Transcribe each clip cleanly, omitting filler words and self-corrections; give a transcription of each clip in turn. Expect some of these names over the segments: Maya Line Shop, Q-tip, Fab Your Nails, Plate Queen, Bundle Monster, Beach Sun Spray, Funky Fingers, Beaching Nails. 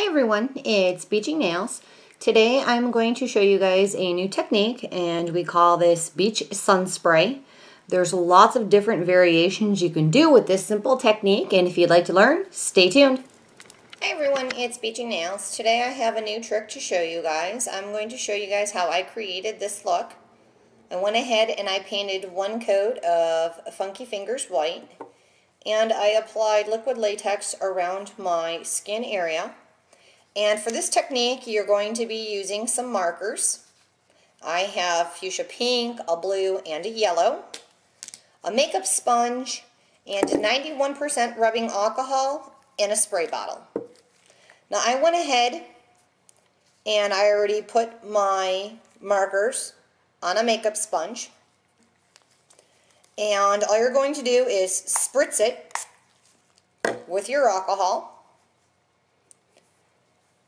Hi everyone, it's Beaching Nails. Today I'm going to show you guys a new technique and we call this beach sun spray. There's lots of different variations you can do with this simple technique, and if you'd like to learn, stay tuned. Hi everyone, it's Beaching Nails. Today I have a new trick to show you guys. I'm going to show you guys how I created this look. I went ahead and I painted one coat of Funky Fingers white and I applied liquid latex around my skin area. And for this technique, you're going to be using some markers. I have fuchsia pink, a blue, and a yellow, a makeup sponge, and 91% rubbing alcohol in a spray bottle. Now I went ahead and I already put my markers on a makeup sponge. And all you're going to do is spritz it with your alcohol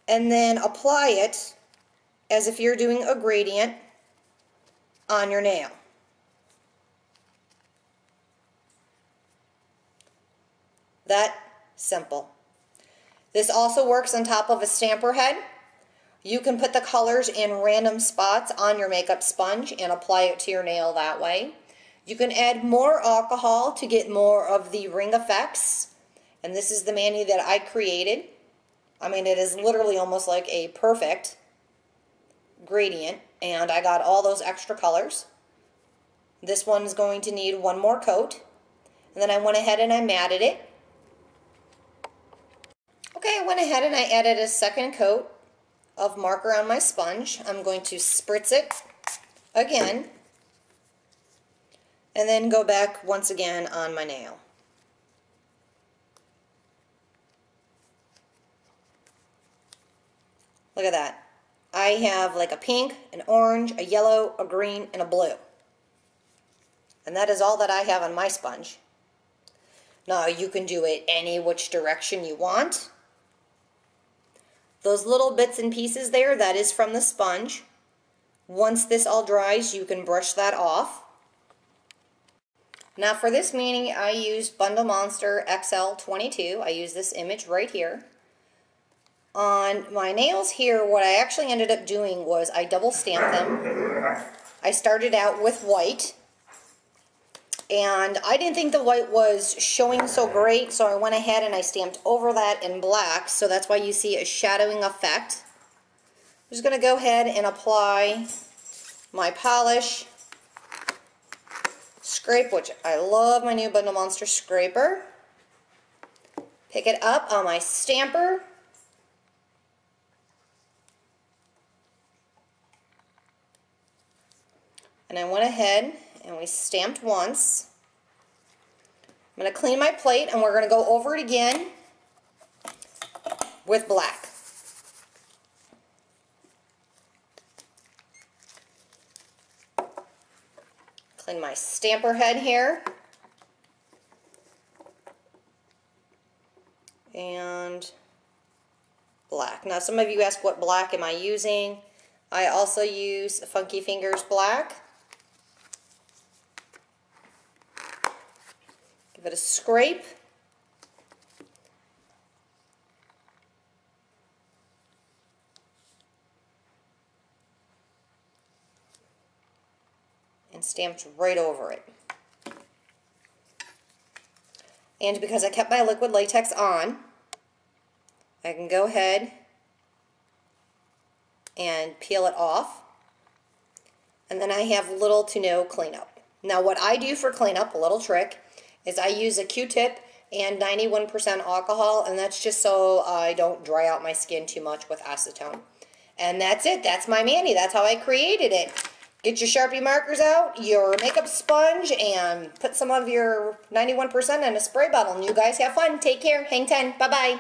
and then apply it as if you're doing a gradient on your nail. That simple. This also works on top of a stamper head. You can put the colors in random spots on your makeup sponge and apply it to your nail that way. You can add more alcohol to get more of the ring effects. And this is the mani that I created. I mean, it is literally almost like a perfect gradient, and I got all those extra colors. This one is going to need one more coat, and then I went ahead and I matted it. Okay, I went ahead and I added a second coat of marker on my sponge. I'm going to spritz it again, and then go back once again on my nail. Look at that. I have like a pink, an orange, a yellow, a green, and a blue. And that is all that I have on my sponge. Now you can do it any which direction you want. Those little bits and pieces there, that is from the sponge. Once this all dries, you can brush that off. Now for this mani, I used Bundle Monster XL22. I use this image right here. On my nails here, what I actually ended up doing was I double stamped them. I started out with white, and I didn't think the white was showing so great, so I went ahead and I stamped over that in black, so that's why you see a shadowing effect. I'm just going to go ahead and apply my polish scrape, which I love my new Bundle Monster scraper. Pick it up on my stamper. And I went ahead and we stamped once. I'm going to clean my plate and we're going to go over it again with black. Clean my stamper head here. And black. Now some of you ask what black am I using. I also use Funky Fingers black. Give it a scrape. And stamped right over it. And because I kept my liquid latex on, I can go ahead and peel it off. And then I have little to no cleanup. Now what I do for cleanup, a little trick, is I use a Q-tip and 91% alcohol, and that's just so I don't dry out my skin too much with acetone. And that's it. That's my mani. That's how I created it. Get your Sharpie markers out, your makeup sponge, and put some of your 91% in a spray bottle. And you guys have fun. Take care. Hang 10. Bye-bye.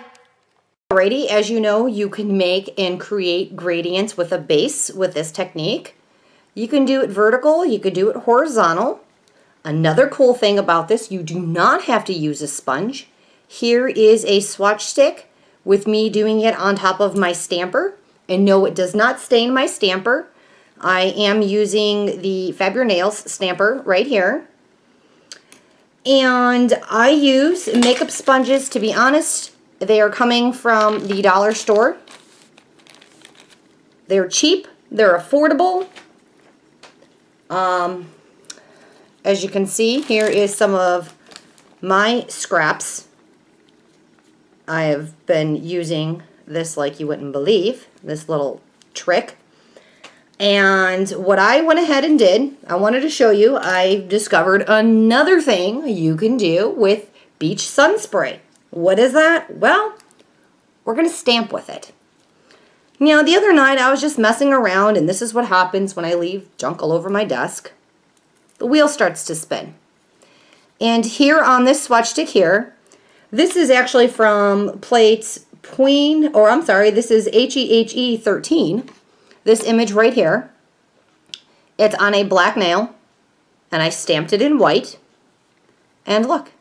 Alrighty, as you know, you can make and create gradients with a base with this technique. You can do it vertical, you could do it horizontal. Another cool thing about this, you do not have to use a sponge. Here is a swatch stick with me doing it on top of my stamper. And no, it does not stain my stamper. I am using the Fab Your Nails stamper right here. And I use makeup sponges, to be honest. They are coming from the dollar store. They're cheap. They're affordable. As you can see, here is some of my scraps. I have been using this like you wouldn't believe, this little trick. And what I went ahead and did, I wanted to show you, I discovered another thing you can do with beach sun spray. What is that? Well, we're going to stamp with it. Now, the other night I was just messing around, and this is what happens when I leave junk all over my desk. The wheel starts to spin. And here on this swatch stick here, this is actually from Plate Queen, or I'm sorry, this is HEHE 13. This image right here, it's on a black nail, and I stamped it in white, and look,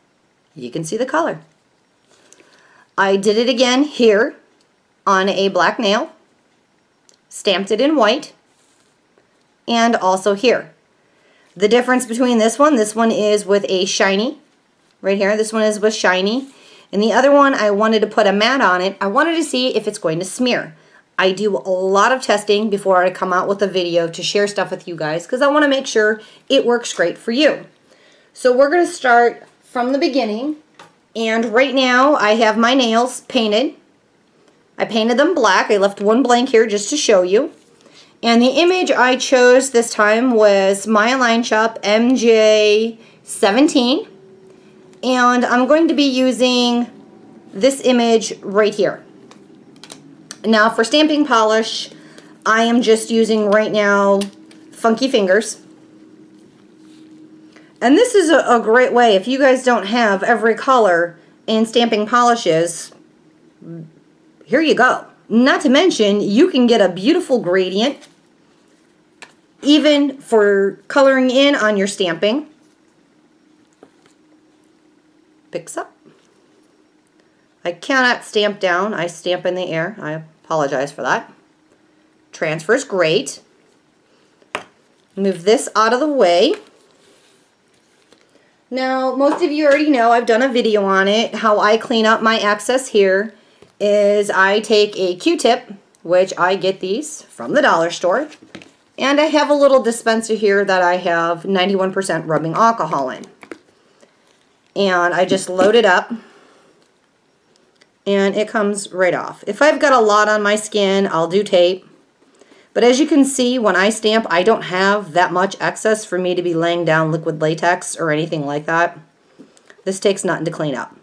you can see the color. I did it again here on a black nail, stamped it in white, and also here. The difference between this one is with a shiny, right here, this one is with shiny, and the other one I wanted to put a matte on it. I wanted to see if it's going to smear. I do a lot of testing before I come out with a video to share stuff with you guys because I want to make sure it works great for you. So we're going to start from the beginning, and right now I have my nails painted. I painted them black. I left one blank here just to show you. And the image I chose this time was Maya Line Shop MJ17, and I'm going to be using this image right here. Now for stamping polish, I am just using right now Funky Fingers. And this is a great way, if you guys don't have every color in stamping polishes, here you go. Not to mention, you can get a beautiful gradient, even for coloring in on your stamping. Picks up. I cannot stamp down. I stamp in the air. I apologize for that. Transfer is great. Move this out of the way. Now, most of you already know I've done a video on it. How I clean up my excess here is I take a Q-tip, which I get these from the dollar store, and I have a little dispenser here that I have 91% rubbing alcohol in. And I just load it up. And it comes right off. If I've got a lot on my skin, I'll do tape. But as you can see, when I stamp, I don't have that much excess for me to be laying down liquid latex or anything like that. This takes nothing to clean up.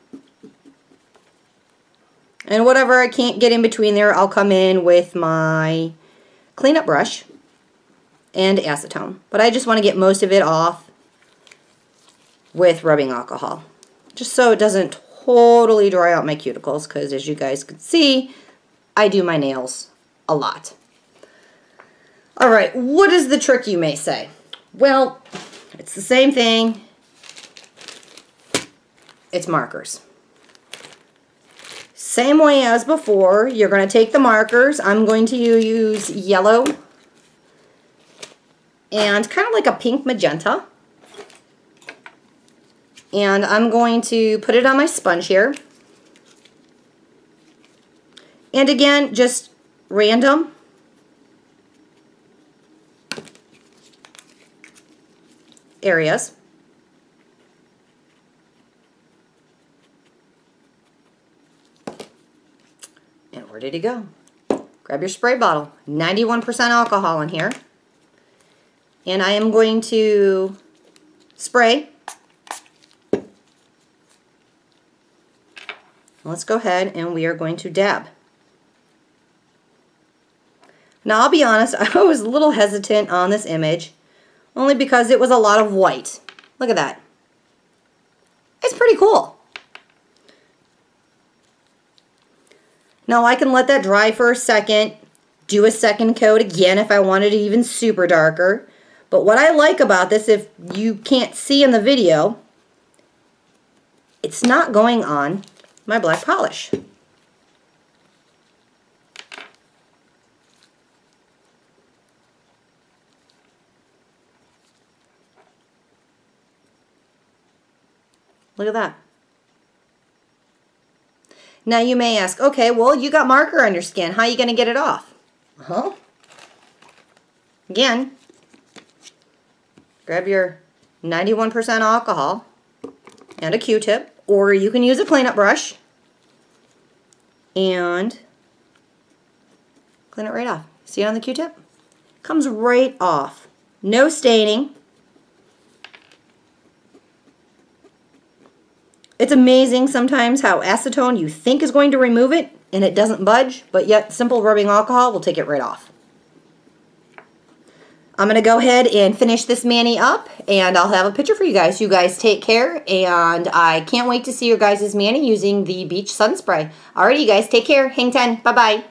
And whatever I can't get in between there, I'll come in with my cleanup brush and acetone. But I just want to get most of it off with rubbing alcohol, just so it doesn't totally dry out my cuticles, because as you guys can see, I do my nails a lot. All right, what is the trick, you may say? Well, it's the same thing. It's markers. Same way as before, you're going to take the markers. I'm going to use yellow and kind of like a pink magenta. And I'm going to put it on my sponge here. And again, just random. Areas. And where did he go? Grab your spray bottle. 91% alcohol in here. And I am going to spray. Let's go ahead and we are going to dab. Now I'll be honest, I was a little hesitant on this image, only because it was a lot of white. Look at that. It's pretty cool. Now I can let that dry for a second, do a second coat again if I wanted it even super darker. But what I like about this, if you can't see in the video, it's not going on my black polish. Look at that. Now you may ask, okay, well, you got marker on your skin. How are you going to get it off? Huh? Again, grab your 91% alcohol and a Q-tip, or you can use a cleanup brush and clean it right off. See it on the Q-tip? Comes right off. No staining. It's amazing sometimes how acetone you think is going to remove it and it doesn't budge, but yet simple rubbing alcohol will take it right off. I'm going to go ahead and finish this mani up and I'll have a picture for you guys. You guys take care, and I can't wait to see your guys' mani using the beach sun spray. Alrighty, you guys, take care. Hang ten. Bye-bye.